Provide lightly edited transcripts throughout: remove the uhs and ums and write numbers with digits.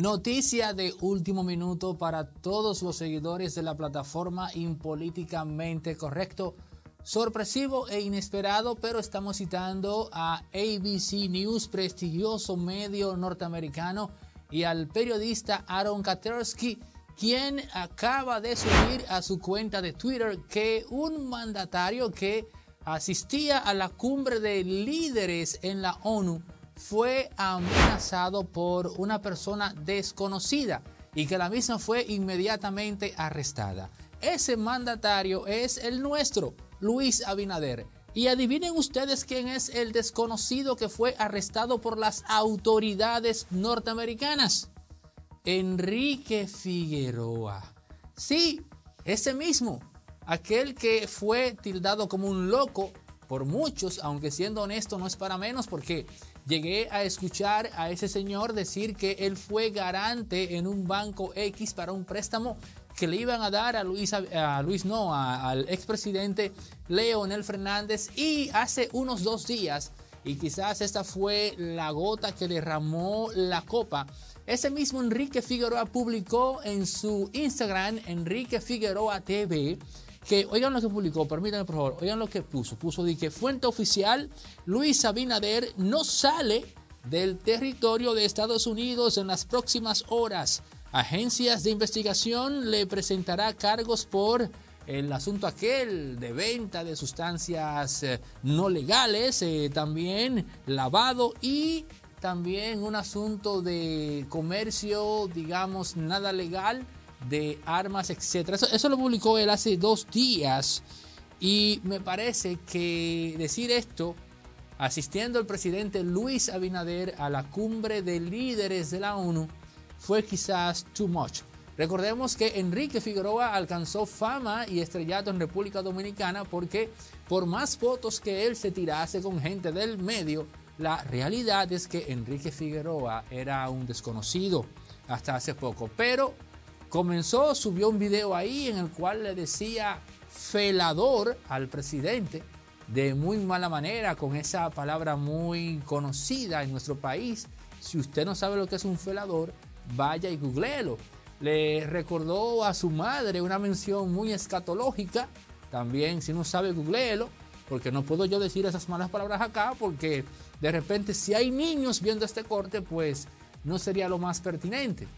Noticia de último minuto para todos los seguidores de la plataforma Impolíticamente Correcto. Sorpresivo e inesperado, pero estamos citando a ABC News, prestigioso medio norteamericano, y al periodista Aaron Katersky, quien acaba de subir a su cuenta de Twitter que un mandatario que asistía a la cumbre de líderes en la ONU fue amenazado por una persona desconocida y que la misma fue inmediatamente arrestada. Ese mandatario es el nuestro, Luis Abinader. Y adivinen ustedes quién es el desconocido que fue arrestado por las autoridades norteamericanas. Enrique Figueroa. Sí, ese mismo, aquel que fue tildado como un loco por muchos, aunque siendo honesto no es para menos, porque llegué a escuchar a ese señor decir que él fue garante en un banco X para un préstamo que le iban a dar al expresidente Leonel Fernández, y hace unos 2 días, y quizás esta fue la gota que derramó la copa, ese mismo Enrique Figueroa publicó en su Instagram, Enrique Figueroa TV, que oigan lo que publicó, permítanme por favor, oigan lo que puso de que fuente oficial, Luis Abinader no sale del territorio de Estados Unidos en las próximas horas. Agencias de investigación le presentará cargos por el asunto aquel de venta de sustancias no legales, también lavado y también un asunto de comercio, digamos, nada legal de armas, etc. Eso lo publicó él hace 2 días, y me parece que decir esto, asistiendo el presidente Luis Abinader a la cumbre de líderes de la ONU, fue quizás too much. Recordemos que Enrique Figueroa alcanzó fama y estrellato en República Dominicana porque por más fotos que él se tirase con gente del medio, la realidad es que Enrique Figueroa era un desconocido hasta hace poco. Pero comenzó, subió un video ahí en el cual le decía felador al presidente de muy mala manera, con esa palabra muy conocida en nuestro país. Si usted no sabe lo que es un felador, vaya y googléelo. Le recordó a su madre una mención muy escatológica. También, si no sabe, googléelo, porque no puedo yo decir esas malas palabras acá, porque de repente si hay niños viendo este corte, pues no sería lo más pertinente.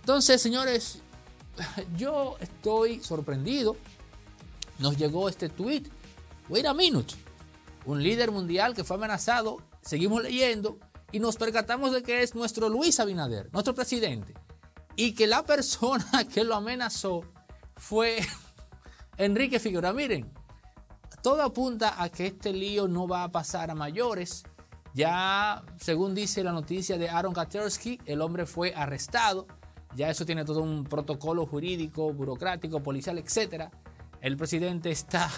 Entonces, señores, yo estoy sorprendido. Nos llegó este tweet. Wait a minute. Un líder mundial que fue amenazado. Seguimos leyendo. Y nos percatamos de que es nuestro Luis Abinader, nuestro presidente, y que la persona que lo amenazó fue Enrique Figueroa. Miren, todo apunta a que este lío no va a pasar a mayores. Ya, según dice la noticia de Aaron Katersky, el hombre fue arrestado. Ya eso tiene todo un protocolo jurídico, burocrático, policial, etc. El presidente está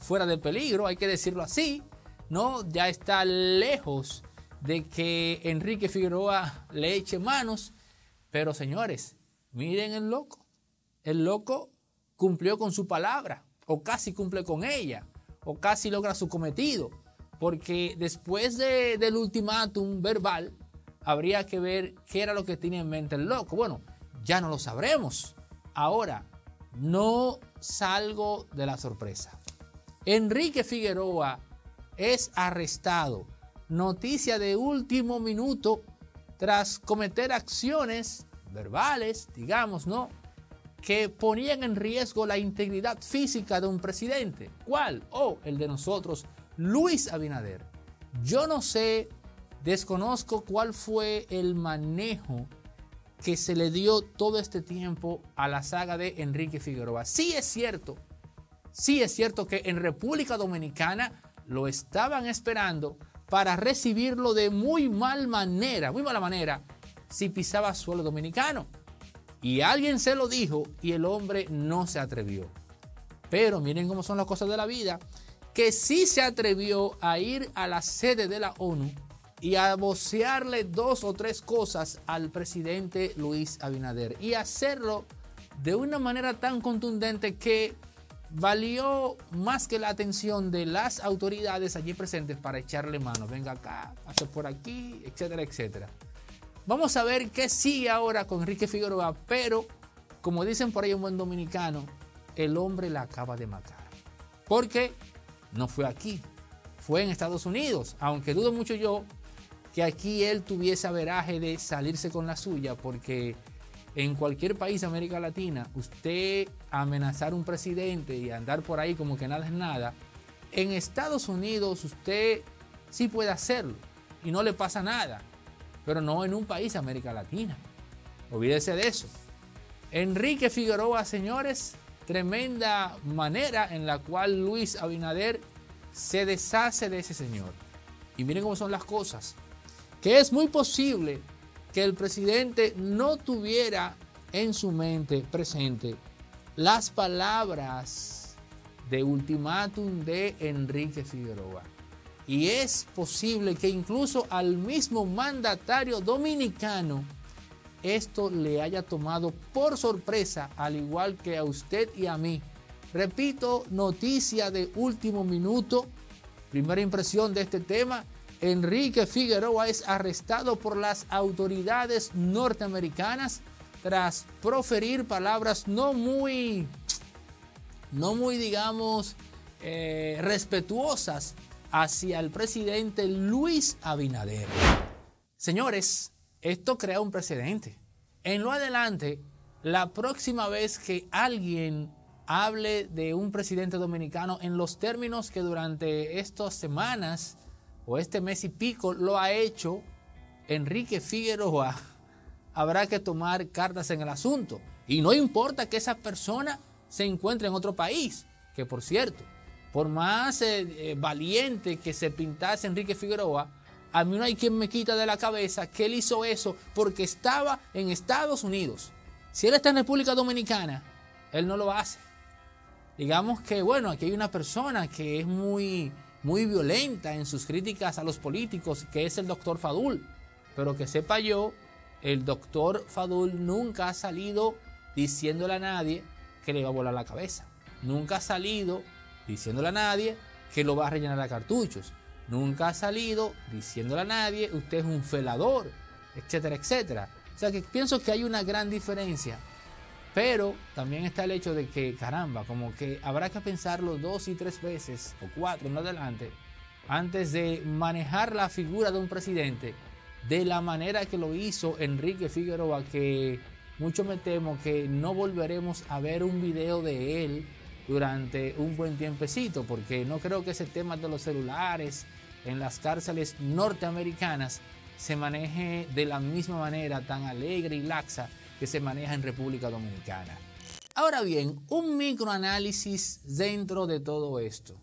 fuera de peligro, hay que decirlo así, ¿no? Ya está lejos de que Enrique Figueroa le eche manos. Pero señores, miren el loco. El loco cumplió con su palabra, o casi cumple con ella, o casi logra su cometido. Porque después del ultimátum verbal, habría que ver qué era lo que tenía en mente el loco. Bueno, ya no lo sabremos. Ahora, no salgo de la sorpresa. Enrique Figueroa es arrestado. Noticia de último minuto, tras cometer acciones verbales, digamos, ¿no?, que ponían en riesgo la integridad física de un presidente. ¿Cuál? El de nosotros, Luis Abinader. Yo no sé, desconozco cuál fue el manejo que se le dio todo este tiempo a la saga de Enrique Figueroa. Sí es cierto que en República Dominicana lo estaban esperando para recibirlo de muy mala manera, si pisaba suelo dominicano. Y alguien se lo dijo y el hombre no se atrevió. Pero miren cómo son las cosas de la vida, que sí se atrevió a ir a la sede de la ONU y a vocearle 2 o 3 cosas al presidente Luis Abinader. Y hacerlo de una manera tan contundente que valió más que la atención de las autoridades allí presentes para echarle mano. Venga acá, pase por aquí, etcétera, etcétera. Vamos a ver qué sigue ahora con Enrique Figueroa, pero como dicen por ahí un buen dominicano, el hombre la acaba de matar. Porque no fue aquí, fue en Estados Unidos, aunque dudo mucho yo que aquí él tuviese averaje de salirse con la suya, porque en cualquier país de América Latina, usted amenazar a un presidente y andar por ahí como que nada es nada, en Estados Unidos usted sí puede hacerlo y no le pasa nada, pero no en un país de América Latina. Olvídese de eso. Enrique Figueroa, señores, tremenda manera en la cual Luis Abinader se deshace de ese señor. Y miren cómo son las cosas. Que es muy posible que el presidente no tuviera en su mente presente las palabras de ultimátum de Enrique Figueroa. Y es posible que incluso al mismo mandatario dominicano esto le haya tomado por sorpresa, al igual que a usted y a mí. Repito, noticia de último minuto, primera impresión de este tema. Enrique Figueroa es arrestado por las autoridades norteamericanas tras proferir palabras no muy digamos, respetuosas hacia el presidente Luis Abinader. Señores, esto crea un precedente. En lo adelante, la próxima vez que alguien hable de un presidente dominicano en los términos que durante estas semanas o este mes y pico lo ha hecho Enrique Figueroa, habrá que tomar cartas en el asunto. Y no importa que esa persona se encuentre en otro país, que por cierto, por más valiente que se pintase Enrique Figueroa, a mí no hay quien me quita de la cabeza que él hizo eso porque estaba en Estados Unidos. Si él está en República Dominicana, él no lo hace. Digamos que, bueno, aquí hay una persona que es muy violenta en sus críticas a los políticos, que es el doctor Fadul. Pero que sepa yo, el doctor Fadul nunca ha salido diciéndole a nadie que le va a volar la cabeza. Nunca ha salido diciéndole a nadie que lo va a rellenar a cartuchos. Nunca ha salido diciéndole a nadie, usted es un felador, etcétera, etcétera. O sea que pienso que hay una gran diferencia. Pero también está el hecho de que, caramba, como que habrá que pensarlo 2 y 3 veces, o 4 en adelante, antes de manejar la figura de un presidente de la manera que lo hizo Enrique Figueroa, que mucho me temo que no volveremos a ver un video de él durante un buen tiempecito, porque no creo que ese tema de los celulares en las cárceles norteamericanas se maneje de la misma manera tan alegre y laxa que se maneja en República Dominicana. Ahora bien, un microanálisis dentro de todo esto.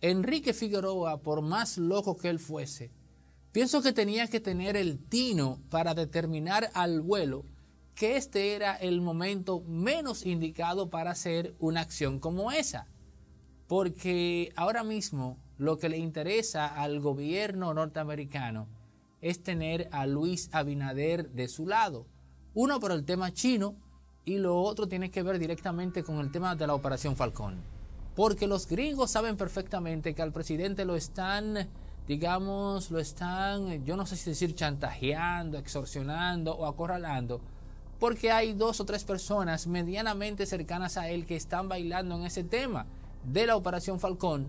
Enrique Figueroa, por más loco que él fuese, pienso que tenía que tener el tino para determinar al vuelo que este era el momento menos indicado para hacer una acción como esa. Porque ahora mismo lo que le interesa al gobierno norteamericano es tener a Luis Abinader de su lado. Uno por el tema chino y lo otro tiene que ver directamente con el tema de la Operación Falcón. Porque los gringos saben perfectamente que al presidente lo están, digamos, yo no sé si decir chantajeando, extorsionando o acorralando. Porque hay 2 o 3 personas medianamente cercanas a él que están bailando en ese tema de la Operación Falcón.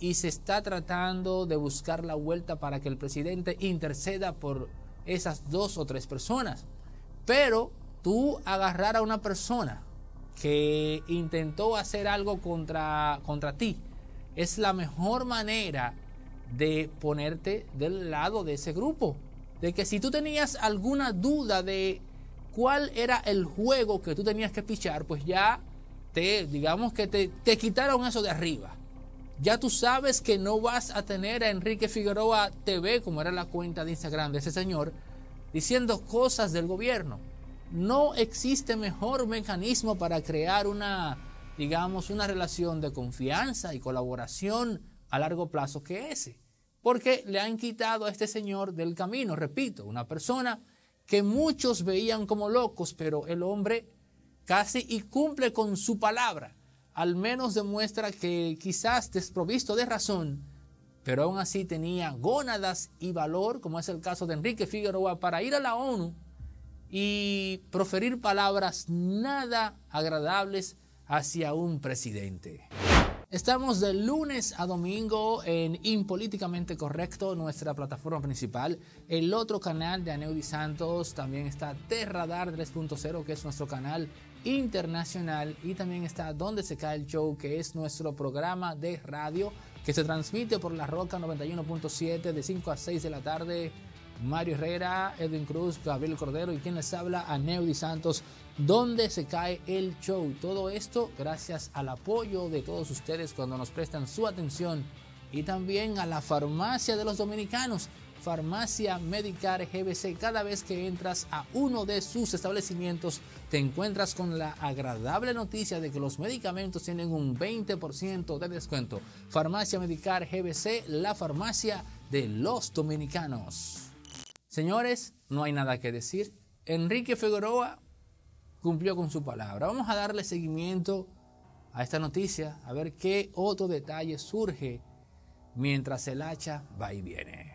Y se está tratando de buscar la vuelta para que el presidente interceda por esas 2 o 3 personas. Pero tú agarrar a una persona que intentó hacer algo contra ti es la mejor manera de ponerte del lado de ese grupo. De que si tú tenías alguna duda de cuál era el juego que tú tenías que pichar, pues ya te quitaron eso de arriba. Ya tú sabes que no vas a tener a Enrique Figueroa TV, como era la cuenta de Instagram de ese señor, diciendo cosas del gobierno. No existe mejor mecanismo para crear una relación de confianza y colaboración a largo plazo que ese. Porque le han quitado a este señor del camino, repito, una persona que muchos veían como locos, pero el hombre casi y cumple con su palabra. Al menos demuestra que quizás desprovisto de razón, pero aún así tenía gónadas y valor, como es el caso de Enrique Figueroa, para ir a la ONU y proferir palabras nada agradables hacia un presidente. Estamos de lunes a domingo en Impolíticamente Correcto, nuestra plataforma principal. El otro canal de Aneudys Santos también está Terradar 3.0, que es nuestro canal internacional. Y también está Donde Se Cae el Show, que es nuestro programa de radio que se transmite por La Roca 91.7 de 5 a 6 de la tarde. Mario Herrera, Edwin Cruz, Gabriel Cordero y quien les habla, Aneudys Santos, donde se cae el show. Todo esto gracias al apoyo de todos ustedes cuando nos prestan su atención y también a la farmacia de los dominicanos, Farmacia Medicar GBC. Cada vez que entras a uno de sus establecimientos te encuentras con la agradable noticia de que los medicamentos tienen un 20% de descuento. Farmacia Medicar GBC, la farmacia de los dominicanos. Señores, no hay nada que decir. Enrique Figueroa cumplió con su palabra. Vamos a darle seguimiento a esta noticia, a ver qué otro detalle surge mientras el hacha va y viene.